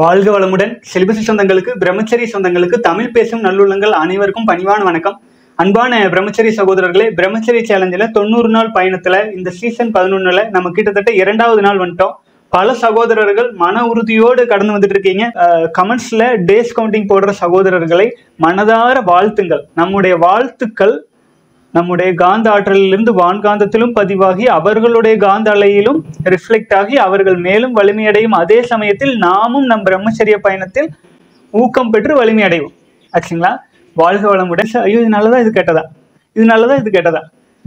வாழ்க வளமுடன் செல்வசி சொந்தங்களுக்கு பிரம்மச்சரிய சொந்தங்களுக்கு தமிழ் பேசும் நல்லுள்ளங்கள் அனைவருக்கும் பணிவான வணக்கம். அன்பான பிரம்மச்சரிய சகோதரர்களே, பிரம்மச்சரிய சேலஞ்சில் 90 நாள் பயணத்தில் இந்த சீசன் 11ல் நம்ம கிட்டத்தட்ட 2வது நாள் வந்துட்டோம். பல சகோதரர்கள் மன உறுதியோடு கடந்து வந்துட்டு இருக்கீங்க. கமெண்ட்ஸ்ல டேஸ் கவுண்டிங் போடுற சகோதரர்களை மனதார வாழ்த்துங்கள். நம்முடைய வாழ்த்துக்கள் நம்முடைய காந்த ஆற்றலிலிருந்து வான்காந்தத்திலும் பதிவாகி அவர்களுடைய காந்த அலையிலும் ரிஃப்ளெக்ட் ஆகி அவர்கள் மேலும் வலிமையடையும். அதே சமயத்தில் நாமும் நம் பிரம்மச்சரிய பயணத்தில் ஊக்கம் பெற்று வலிமையடைவோம். ஆச்சுங்களா? வாழ்க வளமுடன். ஐயோ, இது நல்லதா இது கெட்டதா, இது நல்லதா இது கெட்டதா?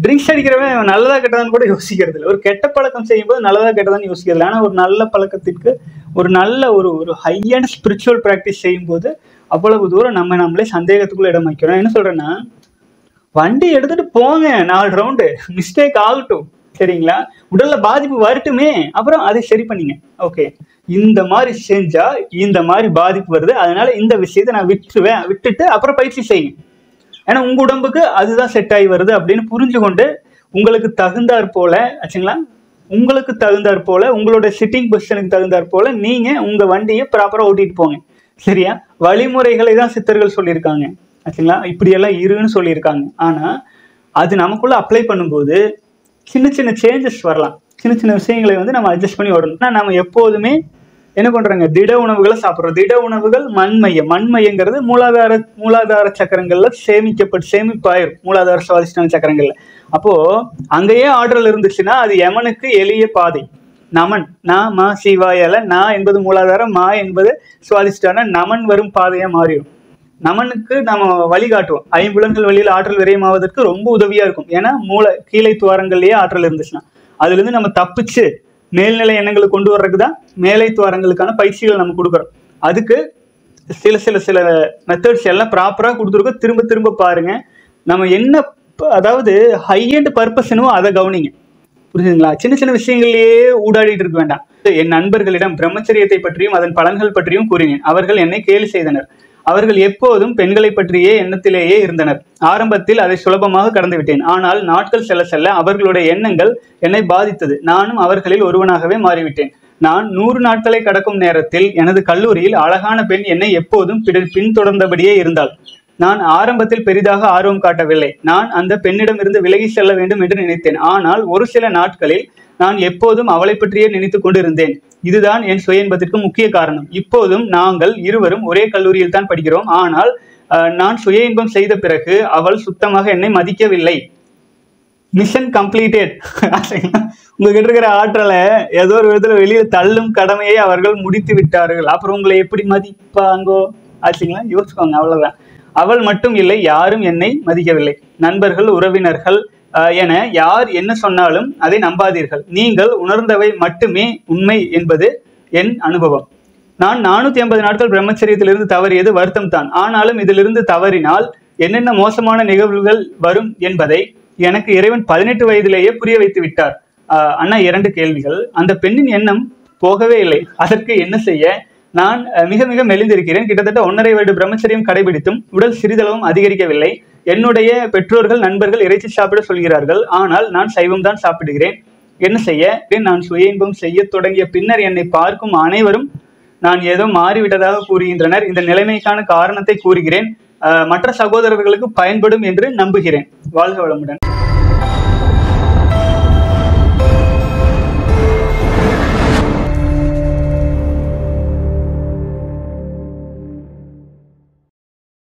ட்ரிங்க்ஸ் அடிக்கிறவன் நல்லதா கெட்டதான்னு கூட யோசிக்கிறது இல்லை. ஒரு கெட்ட பழக்கம் செய்யும்போது நல்லதா கெட்டதான்னு யோசிக்கிறது. ஆனால் ஒரு நல்ல பழக்கத்திற்கு ஒரு நல்ல ஒரு ஒரு ஹையண்ட் ஸ்பிரிச்சுவல் ப்ராக்டிஸ் செய்யும்போது அவ்வளவு தூரம் நம்மளே சந்தேகத்துக்குள்ள இடம் வைக்கிறோம். என்ன சொல்றேன்னா, வண்டி எடுத்துட்டு போங்க, 4 ரவுண்டு மிஸ்டேக் ஆகட்டும், சரிங்களா? உடல்ல பாதிப்பு வரட்டுமே, அப்புறம் அதை சரி பண்ணிங்க. ஓகே, இந்த மாதிரி செஞ்சா இந்த மாதிரி பாதிப்பு வருது, அதனால இந்த விஷயத்தை நான் விட்டுருவேன், விட்டுட்டு அப்புறம் பயிற்சி செய்யுங்க. ஏன்னா உங்க உடம்புக்கு அதுதான் செட் ஆகி வருது அப்படின்னு புரிஞ்சு கொண்டு உங்களுக்கு தகுந்தாற் போல, ஆச்சுங்களா, உங்களுக்கு தகுந்தாற் போல உங்களோட சிட்டிங் பொசிஷனுக்கு தகுந்தாற் போல நீங்க உங்க வண்டியை ப்ராப்பரா ஓட்டிட்டு போங்க, சரியா? வழிமுறைகளை தான் சித்தர்கள் சொல்லியிருக்காங்க, ஆச்சுங்களா? இப்படியெல்லாம் இருன்னு சொல்லியிருக்காங்க. ஆனால் அது நமக்குள்ளே அப்ளை பண்ணும்போது சின்ன சின்ன சேஞ்சஸ் வரலாம். சின்ன சின்ன விஷயங்களை வந்து நம்ம அட்ஜஸ்ட் பண்ணி ஓடணும்னா நம்ம எப்போதுமே என்ன பண்ணுறாங்க, திட உணவுகளை சாப்பிட்றோம். திட உணவுகள் மண்மையம். மண்மையங்கிறது மூலாதார சக்கரங்களில் சேமிப்பாயிரும், மூலாதார சுவாதிஷ்டான சக்கரங்களில். அப்போது அங்கேயே ஆற்றல் இருந்துச்சுன்னா அது யமனுக்கு எளிய பாதை. நமன், நான் மா சிவாயால், நான் என்பது மூலாதாரம், மா என்பது சுவாதிஷ்டான, நமன் வரும் பாதையாக மாறிடும். நமனுக்கு நம்ம வழிகாட்டுவோம். ஐம்புலன்கள் வழியில் ஆற்றல் விரயமாவதற்கு ரொம்ப உதவியாக இருக்கும். ஏன்னா கீழே துவாரங்கள்லேயே ஆற்றல் இருந்துச்சுன்னா அதுலேருந்து நம்ம தப்பிச்சு மேல்நிலை எண்ணங்களை கொண்டு வர்றதுக்கு தான் மேலை துவாரங்களுக்கான பயிற்சிகள் நம்ம கொடுக்குறோம். அதுக்கு சில சில சில மெத்தட்ஸ் எல்லாம் ப்ராப்பராக கொடுத்துருக்கோம். திரும்ப திரும்ப பாருங்கள். நம்ம என்ன, அதாவது ஹை அண்ட் பர்பஸ் என்னவோ அதை கவனிங்க, புரிஞ்சுங்களா? சின்ன சின்ன விஷயங்கள்லேயே ஊடாடிட்டு இருக்க வேண்டாம். என் நண்பர்களிடம் பிரம்மச்சரியத்தை பற்றியும் அதன் பலன்கள் பற்றியும் கூறினேன். அவர்கள் என்னை கேலி செய்தனர். அவர்கள் எப்போதும் பெண்களை பற்றியே எண்ணத்திலேயே இருந்தனர். ஆரம்பத்தில் அதை சுலபமாக கடந்துவிட்டேன். ஆனால் நாட்கள் செல்ல செல்ல அவர்களுடைய எண்ணங்கள் என்னை பாதித்தது. நானும் அவர்களில் ஒருவனாகவே மாறிவிட்டேன். நான் 100 நாட்களை கடக்கும் நேரத்தில் எனது கல்லூரியில் அழகான பெண் என்னை எப்போதும் பின்தொடர்ந்தபடியே இருந்தாள். நான் ஆரம்பத்தில் பெரிதாக ஆர்வம் காட்டவில்லை. நான் அந்த பெண்ணிடமிருந்து விலகி செல்ல வேண்டும் என்று நினைத்தேன். ஆனால் ஒரு சில நாட்களில் நான் எப்போதும் அவளை பற்றியே நினைத்து கொண்டிருந்தேன். இதுதான் என் சுய இன்பத்திற்கு முக்கிய காரணம். இப்போதும் நாங்கள் இருவரும் ஒரே கல்லூரியில் தான் படிக்கிறோம். ஆனால் நான் சுய இன்பம் செய்த பிறகு அவள் சுத்தமாக என்னை மதிக்கவில்லை. Mission completed. உங்ககிட்ட இருக்கிற ஆற்றலை ஏதோ ஒரு விதத்துல வெளியில் தள்ளும் கடமையை அவர்கள் முடித்து விட்டார்கள். அப்புறம் உங்களை எப்படி மதிப்பாங்கோ, ஆச்சுங்களா? யோசிப்பாங்க, அவ்வளவுதான். அவள் மட்டும் இல்லை, யாரும் என்னை மதிக்கவில்லை. நண்பர்கள், உறவினர்கள் என யார் என்ன சொன்னாலும் அதை நம்பாதீர்கள். நீங்கள் உணர்ந்தவை மட்டுமே உண்மை என்பது என் அனுபவம். நான் 450 நாட்கள் பிரம்மச்சரியத்திலிருந்து தவறியது வருத்தம் தான். ஆனாலும் இதிலிருந்து தவறினால் என்னென்ன மோசமான நிகழ்வுகள் வரும் என்பதை எனக்கு இறைவன் 18 வயதிலேயே புரிய வைத்து விட்டார். அண்ணா, 2 கேள்விகள். அந்த பெண்ணின் எண்ணம் போகவே இல்லை. அதற்கு என்ன செய்ய? நான் மிக மிக மெலிந்திருக்கிறேன். கிட்டத்தட்ட 1.5 வருட பிரம்மச்சரியம் கடைபிடித்தும் உடல் சிறிதளவும் அதிகரிக்கவில்லை. என்னுடைய பெற்றோர்கள், நண்பர்கள் இறைச்சி சாப்பிட சொல்கிறார்கள். ஆனால் நான் சைவம் தான் சாப்பிடுகிறேன். என்ன செய்ய? நான் சுய இன்பம் செய்ய தொடங்கிய பின்னர் என்னை பார்க்கும் அனைவரும் நான் ஏதோ மாறிவிட்டதாக கூறுகின்றனர். இந்த நிலைமைக்கான காரணத்தை கூறுகிறேன். மற்ற சகோதரர்களுக்கு பயன்படும் என்று நம்புகிறேன். வாழ்க வளமுடன்.